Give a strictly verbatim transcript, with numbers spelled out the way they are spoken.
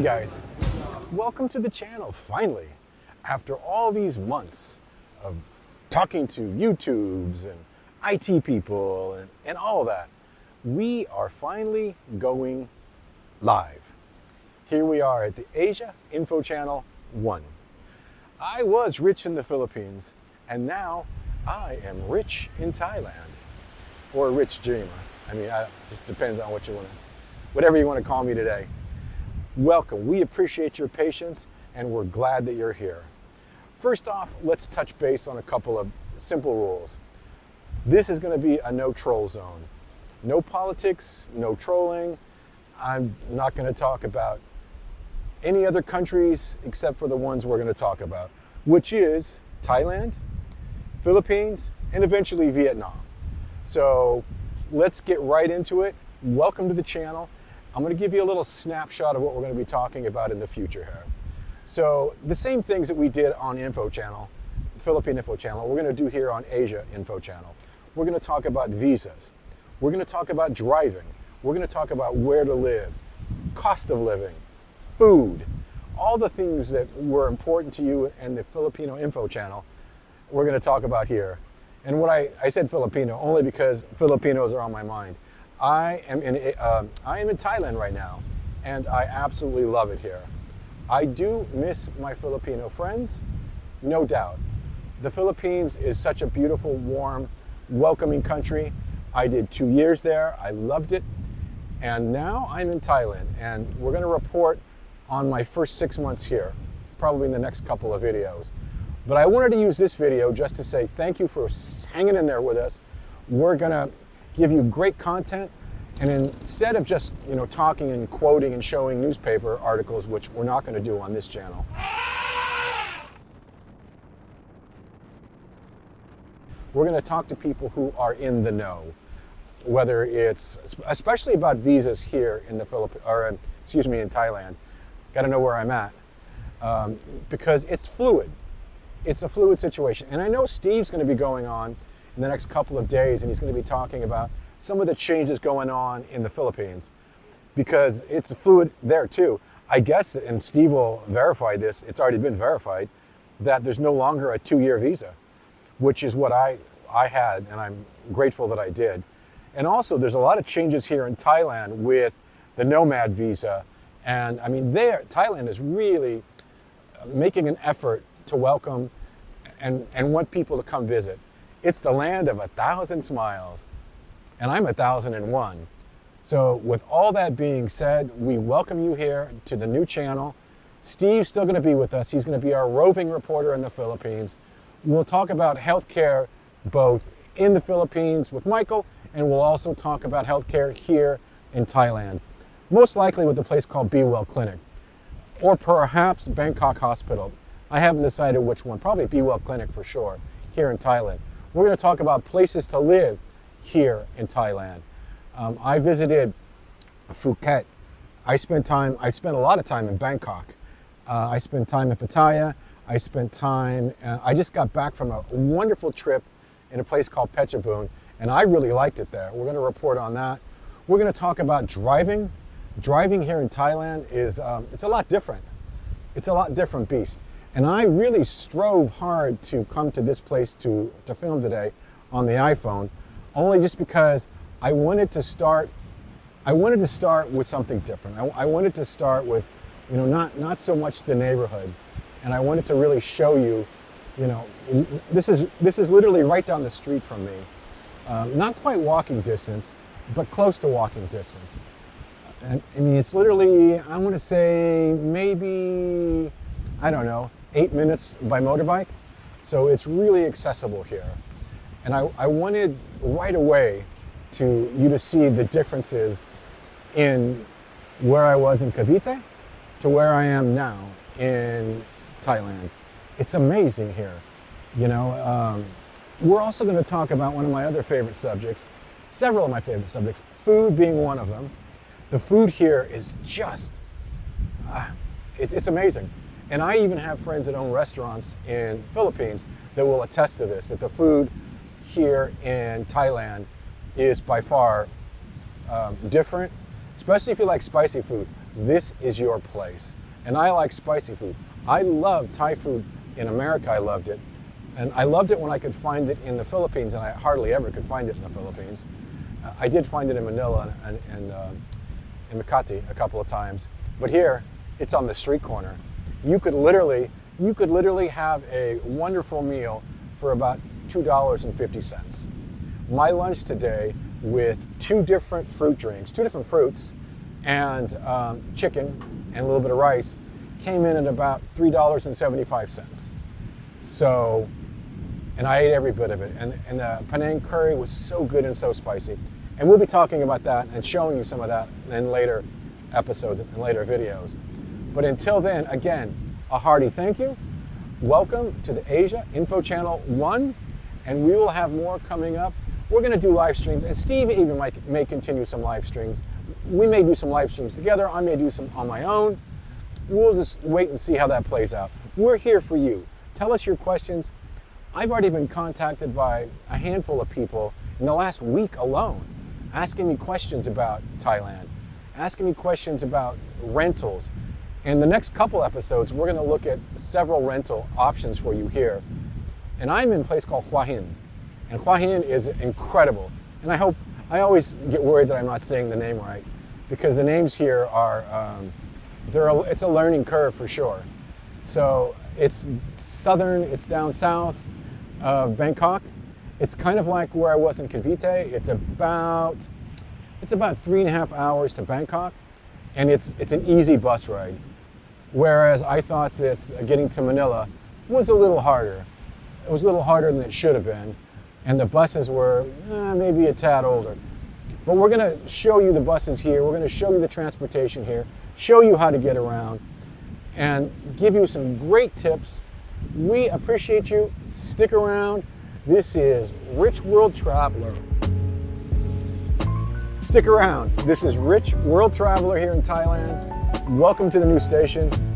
Hey guys, welcome to the channel finally. After all these months of talking to YouTubes and I T people and, and all that, we are finally going live. Here we are at the Asia Info Channel one. I was rich in the Philippines and now I am rich in Thailand, or a rich dreamer. I mean, I, it just depends on what you want to, whatever you want to call me today. Welcome. We appreciate your patience and we're glad that you're here. First off, let's touch base on a couple of simple rules. This is going to be a no troll zone. No politics, no trolling. I'm not going to talk about any other countries except for the ones we're going to talk about, which is Thailand, Philippines, and eventually Vietnam. So let's get right into it. Welcome to the channel. I'm going to give you a little snapshot of what we're going to be talking about in the future here. So the same things that we did on Info Channel, Philippine Info Channel, we're going to do here on Asia Info Channel. We're going to talk about visas. We're going to talk about driving. We're going to talk about where to live, cost of living, food, all the things that were important to you and the Filipino Info Channel, we're going to talk about here. And what I, I said Filipino only because Filipinos are on my mind. I am in uh, I am in Thailand right now, and I absolutely love it here. I do miss my Filipino friends, no doubt. The Philippines is such a beautiful, warm, welcoming country. I did two years there. I loved it, and now I'm in Thailand, and we're going to report on my first six months here, probably in the next couple of videos. But I wanted to use this video just to say thank you for hanging in there with us. We're going to give you great content, and instead of just, you know, talking and quoting and showing newspaper articles, which we're not going to do on this channel, we're going to talk to people who are in the know, whether it's especially about visas here in the Philippines, or excuse me, in Thailand. Got to know where I'm at, um, because it's fluid. It's a fluid situation, and I know Steve's going to be going on in the next couple of days, and he's going to be talking about some of the changes going on in the Philippines, because it's fluid there too. I guess, and Steve will verify this, it's already been verified, that there's no longer a two-year visa, which is what I, I had, and I'm grateful that I did. And also, there's a lot of changes here in Thailand with the nomad visa, and I mean, there, Thailand is really making an effort to welcome and, and want people to come visit. It's the land of a thousand smiles, and I'm a thousand and one. So with all that being said, we welcome you here to the new channel. Steve's still going to be with us. He's going to be our roving reporter in the Philippines. We'll talk about healthcare both in the Philippines with Michael, and we'll also talk about healthcare here in Thailand, most likely with a place called Be Well Clinic, or perhaps Bangkok Hospital. I haven't decided which one, probably Be Well Clinic for sure, here in Thailand. We're going to talk about places to live here in Thailand. Um, I visited Phuket. I spent time, I spent a lot of time in Bangkok. Uh, I spent time in Pattaya. I spent time, uh, I just got back from a wonderful trip in a place called Phetchabun, and I really liked it there. We're going to report on that. We're going to talk about driving. Driving here in Thailand is, um, it's a lot different. It's a lot different beast. And I really strove hard to come to this place to, to film today on the iPhone, only just because I wanted to start, I wanted to start with something different. I, I wanted to start with, you know, not, not so much the neighborhood. And I wanted to really show you, you know, this is, this is literally right down the street from me. Um, not quite walking distance, but close to walking distance. And I mean, it's literally, I want to say maybe, I don't know, eight minutes by motorbike. So it's really accessible here. And I, I wanted right away to you to see the differences in where I was in Cavite to where I am now in Thailand. It's amazing here. You know, um, we're also going to talk about one of my other favorite subjects, several of my favorite subjects, food being one of them. The food here is just, uh, it, it's amazing. And I even have friends that own restaurants in Philippines that will attest to this, that the food here in Thailand is by far um, different, especially if you like spicy food. this is your place. And I like spicy food. I love Thai food in America, I loved it. And I loved it when I could find it in the Philippines, and I hardly ever could find it in the Philippines. Uh, I did find it in Manila and, and uh, in Makati a couple of times. But here, it's on the street corner. You could literally, you could literally have a wonderful meal for about two dollars and fifty cents. My lunch today with two different fruit drinks, two different fruits, and um, chicken and a little bit of rice came in at about three dollars and seventy-five cents. So, and I ate every bit of it. And, and the Penang curry was so good and so spicy. And we'll be talking about that and showing you some of that in later episodes and later videos. But until then, again, a hearty thank you. Welcome to the Asia Info Channel one, and we will have more coming up. We're going to do live streams, and Steve even might, may continue some live streams. We may do some live streams together. I may do some on my own. We'll just wait and see how that plays out. We're here for you. Tell us your questions. I've already been contacted by a handful of people in the last week alone, asking me questions about Thailand, asking me questions about rentals. In the next couple episodes, we're going to look at several rental options for you here. And I'm in a place called Hua Hin. And Hua Hin is incredible. And I hope, I always get worried that I'm not saying the name right, because the names here are, um, they're a, it's a learning curve for sure. So it's southern, it's down south of Bangkok. It's kind of like where I was in Cavite. It's about, it's about three and a half hours to Bangkok. And it's, it's an easy bus ride. Whereas I thought that getting to Manila was a little harder. It was a little harder than it should have been. And the buses were eh, maybe a tad older. But we're going to show you the buses here. We're going to show you the transportation here, show you how to get around, and give you some great tips. We appreciate you. Stick around. This is Rich World Traveler. Stick around. This is Rich World Traveler here in Thailand. Welcome to the new station.